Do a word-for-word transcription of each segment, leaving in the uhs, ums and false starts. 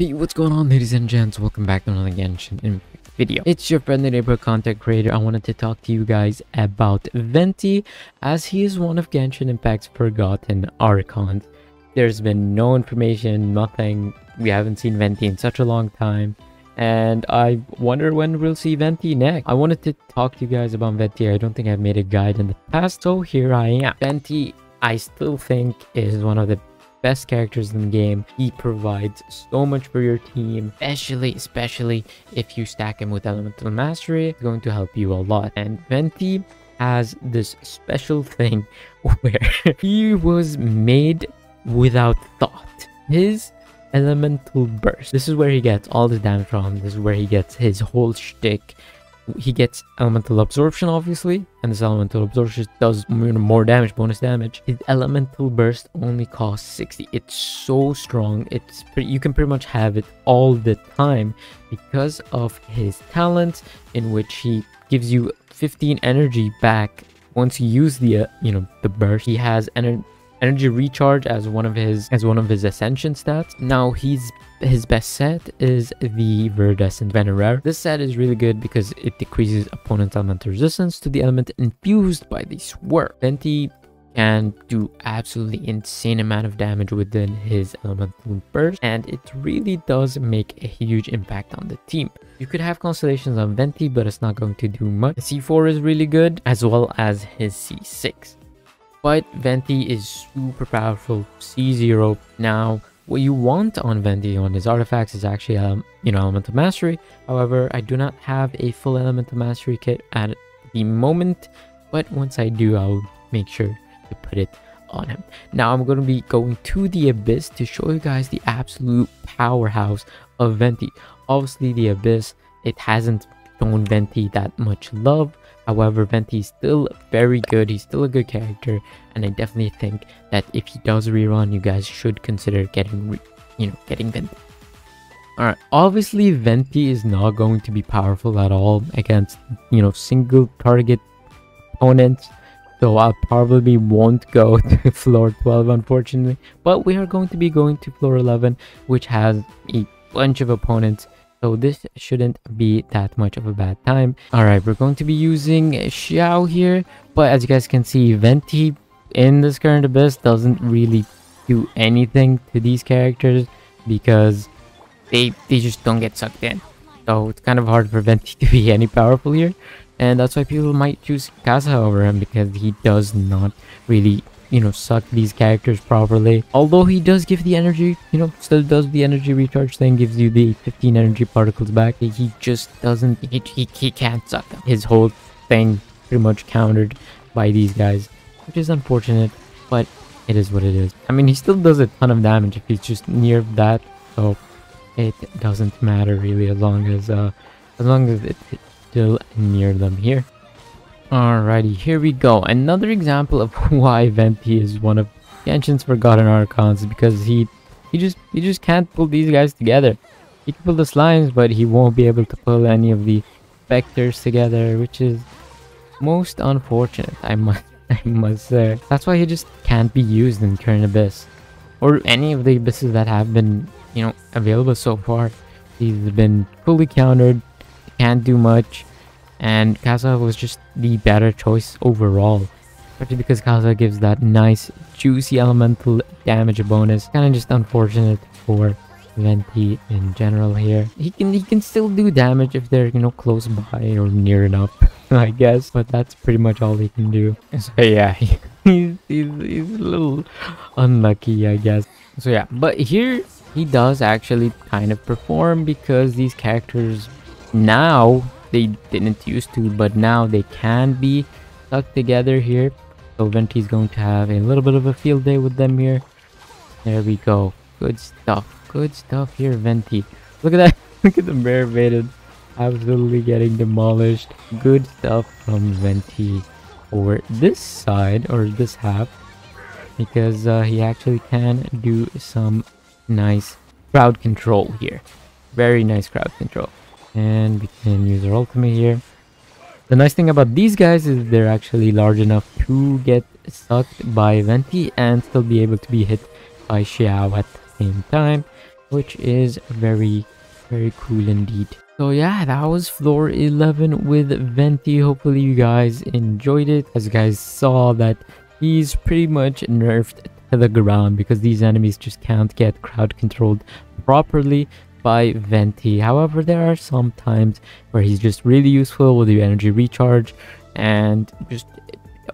Hey, what's going on, ladies and gents? Welcome back to another Genshin Impact video. It's your friendly neighborhood content creator. I wanted to talk to you guys about Venti, as he is one of Genshin Impact's forgotten archons. There's been no information, nothing. We haven't seen Venti in such a long time, and I wonder when we'll see Venti next. I wanted to talk to you guys about Venti. I don't think I've made a guide in the past, so here I am. Venti, I still think, is one of the best characters in the game. He provides so much for your team, especially especially if you stack him with elemental mastery. It's going to help you a lot. And Venti has this special thing where he was made without thought. His elemental burst, this is where he gets all the damage from. This is where he gets his whole shtick. He gets elemental absorption, obviously, and this elemental absorption does more damage, bonus damage. His elemental burst only costs sixty. It's so strong. It's pretty, you can pretty much have it all the time because of his talent, in which he gives you fifteen energy back once you use the uh, you know the burst. He has energy. Energy recharge as one of his as one of his ascension stats. Now he's his best set is the Viridescent Venerer. This set is really good because it decreases opponent's elemental resistance to the element infused by the Swirl. Venti can do absolutely insane amount of damage within his elemental burst, and it really does make a huge impact on the team. You could have constellations on Venti, but it's not going to do much. The C four is really good, as well as his C six. But Venti is super powerful, C zero. Now, what you want on Venti on his artifacts is actually, um, you know, Elemental Mastery. However, I do not have a full Elemental Mastery kit at the moment, but once I do, I'll make sure to put it on him. Now, I'm going to be going to the Abyss to show you guys the absolute powerhouse of Venti. Obviously, the Abyss, it hasn't shown Venti that much love. However, Venti is still very good. He's still a good character, and I definitely think that if he does rerun, you guys should consider getting re you know getting Venti. All right, obviously Venti is not going to be powerful at all against you know single target opponents, so I probably won't go to floor twelve, unfortunately, but we are going to be going to floor eleven, which has a bunch of opponents. So this shouldn't be that much of a bad time. Alright, we're going to be using Xiao here. But as you guys can see, Venti in this current Abyss doesn't really do anything to these characters because they, they just don't get sucked in. So it's kind of hard for Venti to be any powerful here. And that's why people might choose Kazuha over him, because he does not really, you know, suck these characters properly. Although he does give the energy, you know, still does the energy recharge thing, gives you the fifteen energy particles back. He just doesn't, he, he, he can't suck them. His whole thing pretty much countered by these guys, which is unfortunate, but it is what it is. I mean, he still does a ton of damage if he's just near that, so it doesn't matter really, as long as, uh, as long as it's still near them here. Alrighty, here we go. Another example of why Venti is one of Genshin's forgotten archons, because he he just he just can't pull these guys together. He can pull the slimes, but he won't be able to pull any of the specters together, which is most unfortunate, I must I must say. That's why he just can't be used in current Abyss, or any of the abysses that have been, you know, available so far. He's been fully countered, can't do much. And Kazuha was just the better choice overall, especially because Kazuha gives that nice juicy elemental damage bonus. Kind of just unfortunate for Venti in general here. He can he can still do damage if they're you know close by or near enough, I guess. But that's pretty much all he can do. So yeah, he, he's, he's he's a little unlucky, I guess. So yeah, but here he does actually kind of perform, because these characters now, they didn't used to, but now they can be stuck together here. So Venti's going to have a little bit of a field day with them here. There we go. Good stuff. Good stuff here, Venti. Look at that. Look at the bear baited. Absolutely getting demolished. Good stuff from Venti over this side, or this half, because uh, he actually can do some nice crowd control here. Very nice crowd control. And we can use our ultimate here. The nice thing about these guys is they're actually large enough to get sucked by Venti and still be able to be hit by Xiao at the same time. which is very, very cool indeed. So yeah, that was floor eleven with Venti. Hopefully you guys enjoyed it. As you guys saw, that he's pretty much nerfed to the ground because these enemies just can't get crowd controlled properly by Venti. However, there are some times where he's just really useful with your energy recharge and just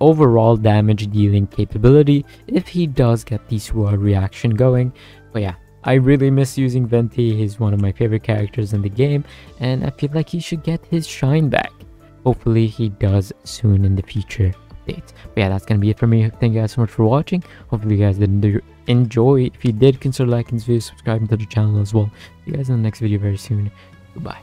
overall damage dealing capability if he does get the swirl reaction going. But yeah, I really miss using Venti. He's one of my favorite characters in the game, and I feel like he should get his shine back. Hopefully he does soon in the future updates. But yeah, that's gonna be it for me. Thank you guys so much for watching. Hopefully you guys did enjoy. If you did, consider liking this video, subscribing to the channel as well. See you guys in the next video very soon. Goodbye.